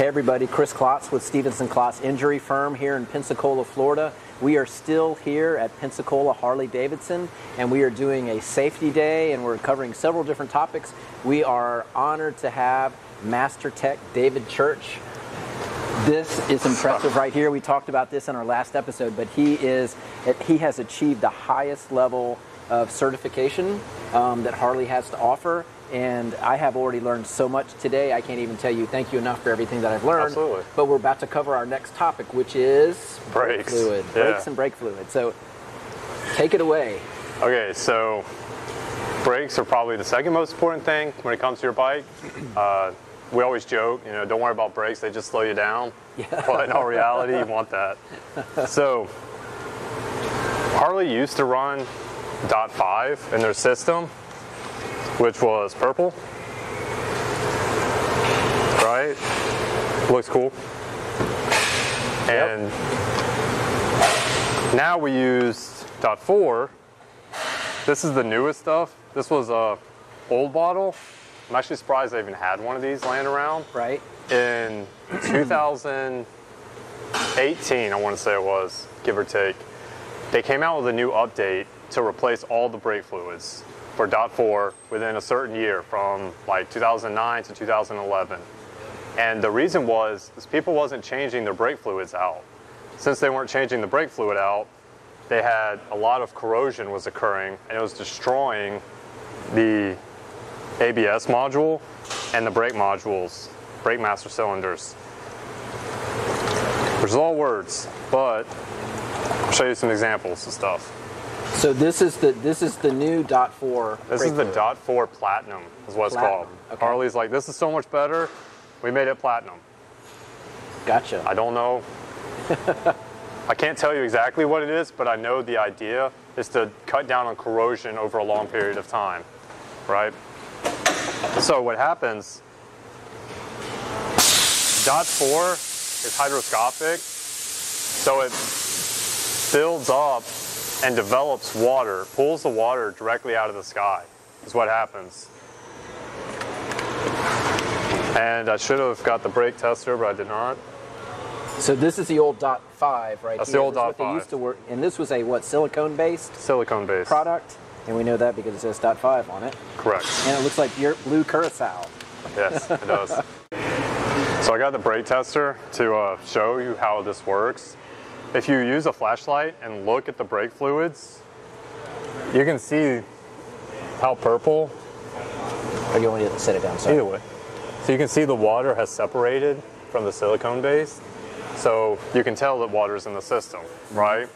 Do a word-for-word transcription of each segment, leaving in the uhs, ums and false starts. Hey everybody, Chris Klotz with Stevenson Klotz Injury Firm here in Pensacola, Florida. We are still here at Pensacola Harley-Davidson, and we are doing a safety day, and we're covering several different topics. We are honored to have Master Tech David Church. This is impressive right here. We talked about this in our last episode, but he is he has achieved the highest level of certification um, that Harley has to offer. And I have already learned so much today, I can't even tell you thank you enough for everything that I've learned. Absolutely. But we're about to cover our next topic, which is brake fluid. Yeah. Brakes and brake fluid. So take it away. Okay, so brakes are probably the second most important thing when it comes to your bike. Uh, we always joke, you know, don't worry about brakes, they just slow you down. Yeah. But in all reality, you want that. So Harley used to run D O T five in their system, which was purple, right? Looks cool. And yep. Now we used D O T four. This is the newest stuff. This was a old bottle. I'm actually surprised I even had one of these laying around. Right. In two thousand eighteen, I want to say it was, give or take, they came out with a new update to replace all the brake fluids for D O T four within a certain year, from like two thousand nine to two thousand eleven. And the reason was is people wasn't changing their brake fluids out. Since they weren't changing the brake fluid out, they had a lot of corrosion was occurring, and it was destroying the A B S module and the brake modules, brake master cylinders. Which is all words, but I'll show you some examples of stuff. So this is the this is the new D O T four. This is the D O T four Platinum, is what it's called. Okay. Harley's like, this is so much better. We made it Platinum. Gotcha. I don't know. I can't tell you exactly what it is, but I know the idea is to cut down on corrosion over a long period of time, right? So what happens? D O T four is hydroscopic, so it builds up and develops water, pulls the water directly out of the sky, is what happens. And I should have got the brake tester, but I did not. So this is the old D O T five right here. That's the old D O T five. They used to work, and this was a, what, silicone-based? Silicone-based. Product, and we know that because it says D O T five on it. Correct. And it looks like your blue curacao. Yes, it does. So I got the brake tester to uh, show you how this works. If you use a flashlight and look at the brake fluids, you can see how purple. Or you want me to set it down? Sorry. Either way. So you can see the water has separated from the silicone base. So you can tell that water's in the system, right?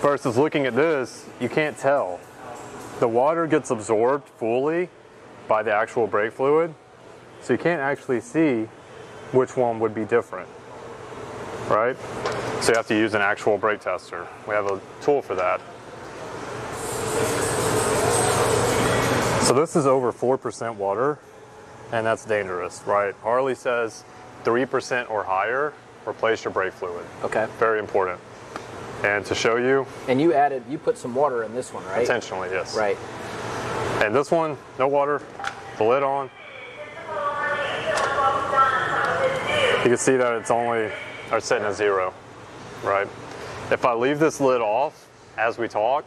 Versus looking at this, you can't tell. The water gets absorbed fully by the actual brake fluid. So you can't actually see which one would be different, right? So you have to use an actual brake tester. We have a tool for that. So this is over four percent water, and that's dangerous, right? Harley says three percent or higher, replace your brake fluid. Okay. Very important. And to show you. And you added, you put some water in this one, right? Intentionally, yes. Right. And this one, no water, the lid on. You can see that it's only, or setting at zero. Right? If I leave this lid off as we talk,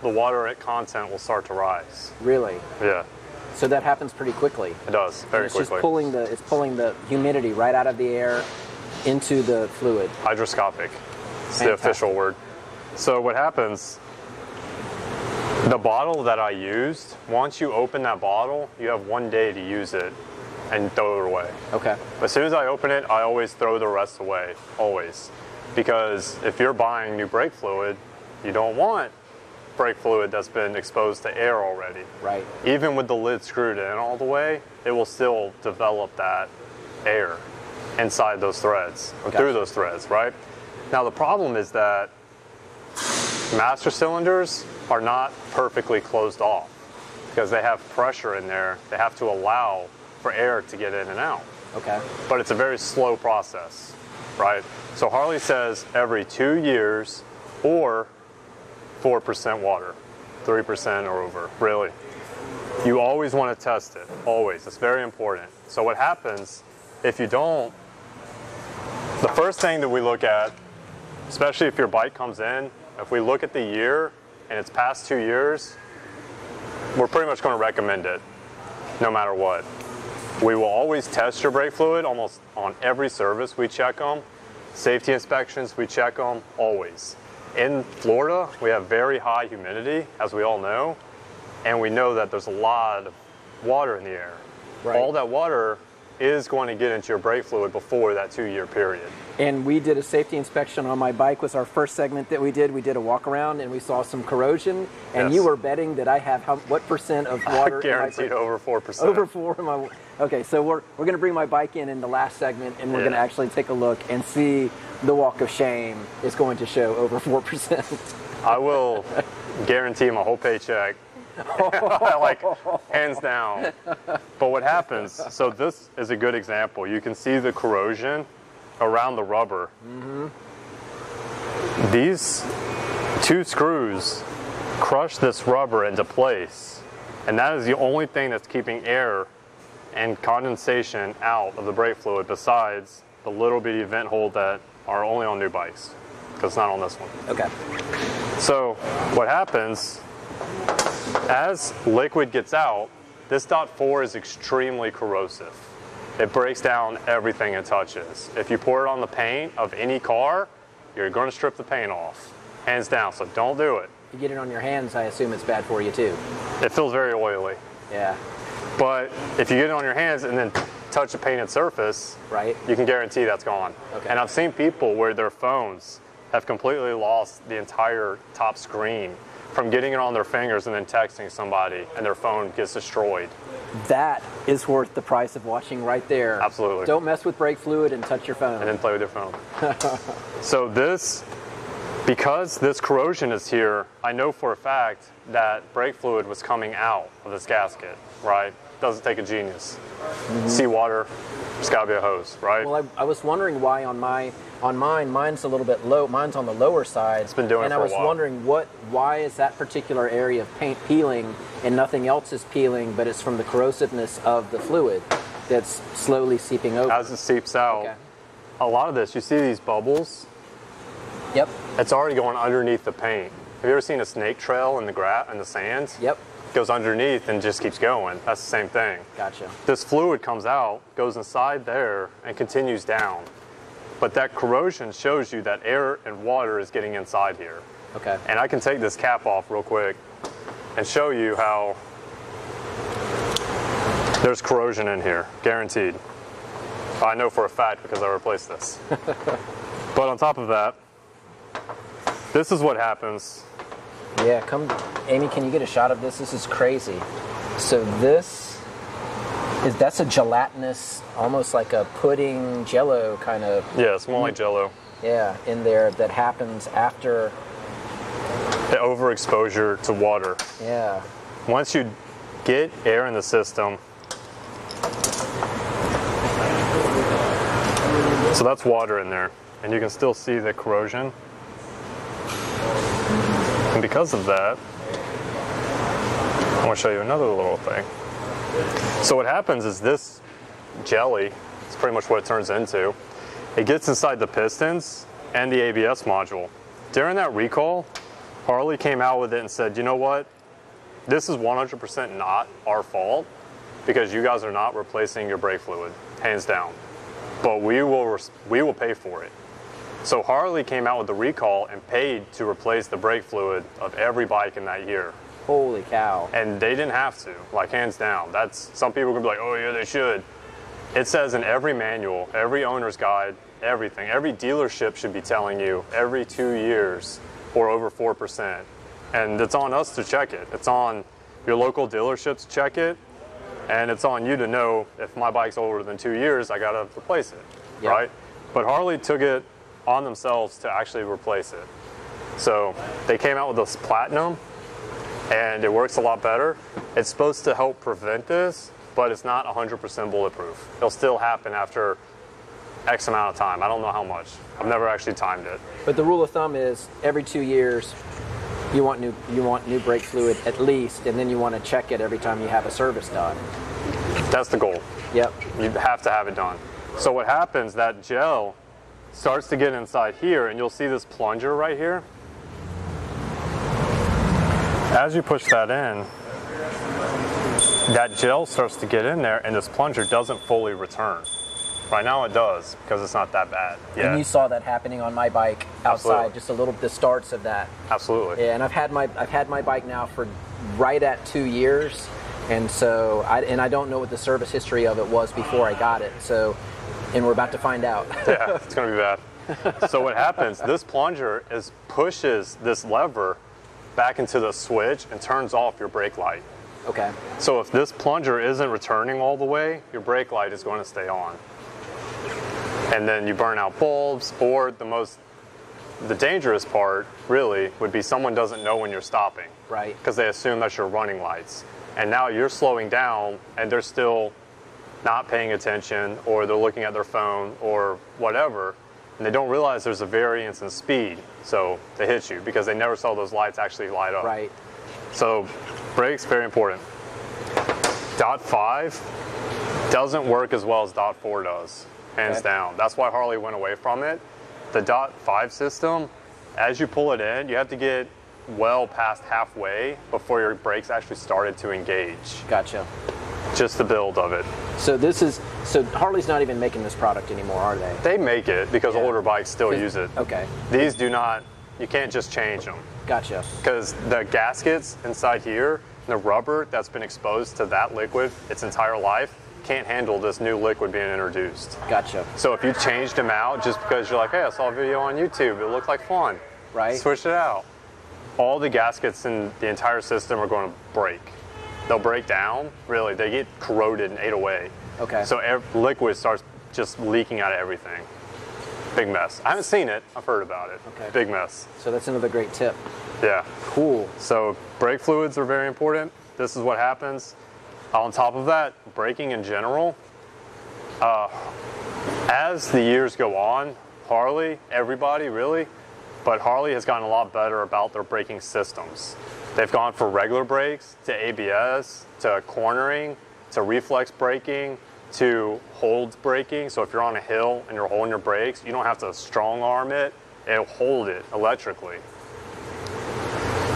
the water content will start to rise. Really? Yeah. So that happens pretty quickly. It does, very it's quickly. It's just pulling the, it's pulling the humidity right out of the air into the fluid. Hydroscopic is the official word. So what happens, the bottle that I used, once you open that bottle, you have one day to use it and throw it away. Okay. As soon as I open it, I always throw the rest away, always. Because if you're buying new brake fluid, you don't want brake fluid that's been exposed to air already. Right. Even with the lid screwed in all the way, it will still develop that air inside those threads, or gotcha. Through those threads, right? Now the problem is that master cylinders are not perfectly closed off because they have pressure in there. They have to allow for air to get in and out. Okay. But it's a very slow process. Right? So Harley says every two years or four percent water, three percent or over, really. You always want to test it, always. It's very important. So what happens if you don't, The first thing that we look at, especially if your bike comes in, if we look at the year and it's past two years, we're pretty much going to recommend it, no matter what. We will always test your brake fluid almost on every service. We check them. Safety inspections, we check them always. In Florida, we have very high humidity, as we all know, and we know that there's a lot of water in the air. Right. All that water is going to get into your brake fluid before that two-year period. And we did a safety inspection on my bike. Was our first segment that we did. We did a walk around and we saw some corrosion. And yes, you were betting that I have how, what percent of water? Guaranteed in my over four percent. Over four. In my, okay, so we're we're going to bring my bike in in the last segment, and we're yeah. going to actually take a look and see the walk of shame is going to show over four percent. I will guarantee my whole paycheck. Like, hands down. But what happens, so this is a good example. You can see the corrosion around the rubber. Mm-hmm. These two screws crush this rubber into place, and that is the only thing that's keeping air and condensation out of the brake fluid, besides the little bitty vent hole that are only on new bikes, because it's not on this one. Okay. So what happens, as liquid gets out, this D O T four is extremely corrosive. It breaks down everything it touches. If you pour it on the paint of any car, you're going to strip the paint off, hands down, so don't do it. If you get it on your hands, I assume it's bad for you too. It feels very oily. Yeah. But if you get it on your hands and then touch a painted surface, right, you can guarantee that's gone. Okay. And I've seen people where their phones have completely lost the entire top screen from getting it on their fingers and then texting somebody, and their phone gets destroyed. That is worth the price of watching right there. Absolutely. Don't mess with brake fluid and touch your phone. And then play with your phone. So this, because this corrosion is here, I know for a fact that brake fluid was coming out of this gasket, right? Doesn't take a genius. Mm-hmm. Seawater, it's gotta be a hose, right? Well, I, I was wondering why on my on mine, mine's a little bit low. Mine's on the lower side. It's been doing and it for a while. And I was wondering what, why is that particular area of paint peeling and nothing else is peeling, but it's from the corrosiveness of the fluid that's slowly seeping over. As it seeps out, okay. A lot of this, you see these bubbles? Yep. It's already going underneath the paint. Have you ever seen a snake trail in the gra in the sand? Yep. Goes underneath and just keeps going. That's the same thing. Gotcha. This fluid comes out, goes inside there, and continues down. But that corrosion shows you that air and water is getting inside here. Okay. And I can take this cap off real quick and show you how there's corrosion in here, guaranteed. I know for a fact because I replaced this. But on top of that, this is what happens. Yeah, come, Amy, can you get a shot of this? This is crazy. So this is, that's a gelatinous, almost like a pudding, jello kind of. Yeah, it's more like jello. Yeah, in there that happens after the overexposure to water. Yeah. Once you get air in the system, so that's water in there, and you can still see the corrosion. And because of that, I want to show you another little thing. So what happens is this jelly, it's pretty much what it turns into, it gets inside the pistons and the A B S module. During that recall, Harley came out with it and said, you know what, this is one hundred percent not our fault because you guys are not replacing your brake fluid, hands down. But we will, we will pay for it. So Harley came out with the recall and paid to replace the brake fluid of every bike in that year. Holy cow. And they didn't have to, like, hands down. That's, some people can be like, oh yeah, they should. It says in every manual, every owner's guide, everything, every dealership should be telling you every two years or over four percent. And it's on us to check it. It's on your local dealerships to check it. And it's on you to know if my bike's older than two years, I gotta replace it, yep. Right? But Harley took it on themselves to actually replace it. So they came out with this platinum and it works a lot better. It's supposed to help prevent this, but it's not one hundred percent bulletproof. It'll still happen after X amount of time. I don't know how much. I've never actually timed it. But the rule of thumb is every two years you want new you want new brake fluid at least, and then you want to check it every time you have a service done. That's the goal. Yep. You have to have it done. So what happens, that gel starts to get inside here, and you'll see this plunger right here. As you push that in, that gel starts to get in there, and this plunger doesn't fully return. Right now it does, because it's not that bad yet. And you saw that happening on my bike outside. Absolutely. Just a little, the starts of that. Absolutely. Yeah, and I've had my I've had my bike now for right at two years, and so I and I don't know what the service history of it was before I got it. So, and we're about to find out. Yeah, it's gonna be bad. So what happens? This plunger is pushes this lever back into the switch and turns off your brake light. Okay. So if this plunger isn't returning all the way, your brake light is going to stay on. And then you burn out bulbs, or the most, the dangerous part really would be someone doesn't know when you're stopping. Right. Because they assume that's your running lights. And now you're slowing down and they're still not paying attention, or they're looking at their phone or whatever, and they don't realize there's a variance in speed. So they hit you because they never saw those lights actually light up. Right. So brakes, very important. D O T five doesn't work as well as D O T four does. Hands okay. down. That's why Harley went away from it. The D O T five system, as you pull it in, you have to get well past halfway before your brakes actually started to engage. Gotcha. Just the build of it. So this is, so Harley's not even making this product anymore, are they? They make it because yeah. older bikes still use it. Okay. These do not, you can't just change them. Gotcha. Because the gaskets inside here, the rubber that's been exposed to that liquid its entire life, can't handle this new liquid being introduced. Gotcha. So if you changed them out just because you're like, hey, I saw a video on YouTube, it looked like fun. Right. Switch it out. All the gaskets in the entire system are going to break. They'll break down, really. They get corroded and ate away. Okay. So every liquid starts just leaking out of everything. Big mess. I haven't seen it. I've heard about it. Okay. Big mess. So that's another great tip. Yeah. Cool. So brake fluids are very important. This is what happens. On top of that, braking in general, uh, as the years go on, Harley, everybody really, but Harley has gotten a lot better about their braking systems. They've gone for regular brakes, to A B S, to cornering, to reflex braking, to hold braking. So if you're on a hill and you're holding your brakes, you don't have to strong arm it, it'll hold it electrically.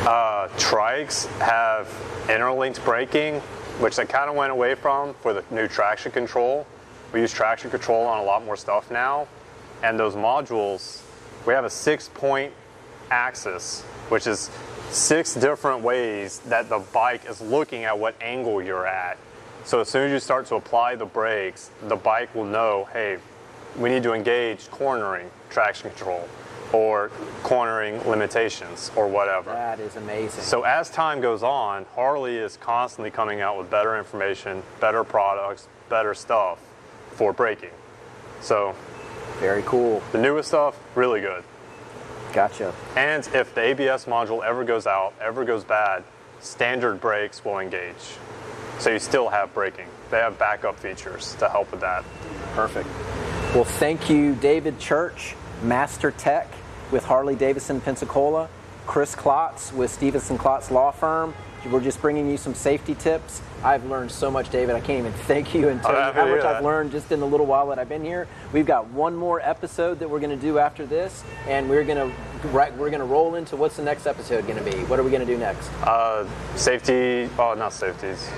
Uh, trikes have interlinked braking, which they kind of went away from for the new traction control. We use traction control on a lot more stuff now. And those modules, we have a six point axis, which is six different ways that the bike is looking at what angle you're at. So as soon as you start to apply the brakes, the bike will know, hey, we need to engage cornering traction control, or cornering limitations, or whatever. That is amazing. So as time goes on, Harley is constantly coming out with better information, better products, better stuff for braking. So very cool. The newest stuff, really good. Gotcha. And if the A B S module ever goes out, ever goes bad, standard brakes will engage. So you still have braking. They have backup features to help with that. Perfect. Well, thank you, David Church, Master Tech with Harley-Davidson Pensacola, Chris Klotz with Stevenson Klotz Law Firm. We're just bringing you some safety tips. I've learned so much, David. I can't even thank you and tell you how much I've learned just in the little while that I've been here. We've got one more episode that we're going to do after this, and we're going to we're going to roll into what's the next episode going to be. What are we going to do next? Uh, safety. Oh, not safeties.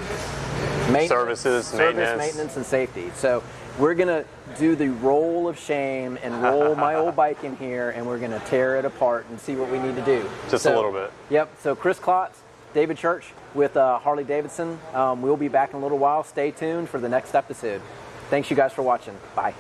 Maintenance, services, service, maintenance, maintenance, and safety. So we're going to do the roll of shame and roll my old bike in here, and we're going to tear it apart and see what we need to do. Just so, a little bit. Yep. So Chris Klotz, David Church with uh, Harley-Davidson. Um, we'll be back in a little while. Stay tuned for the next episode. Thanks you guys for watching. Bye.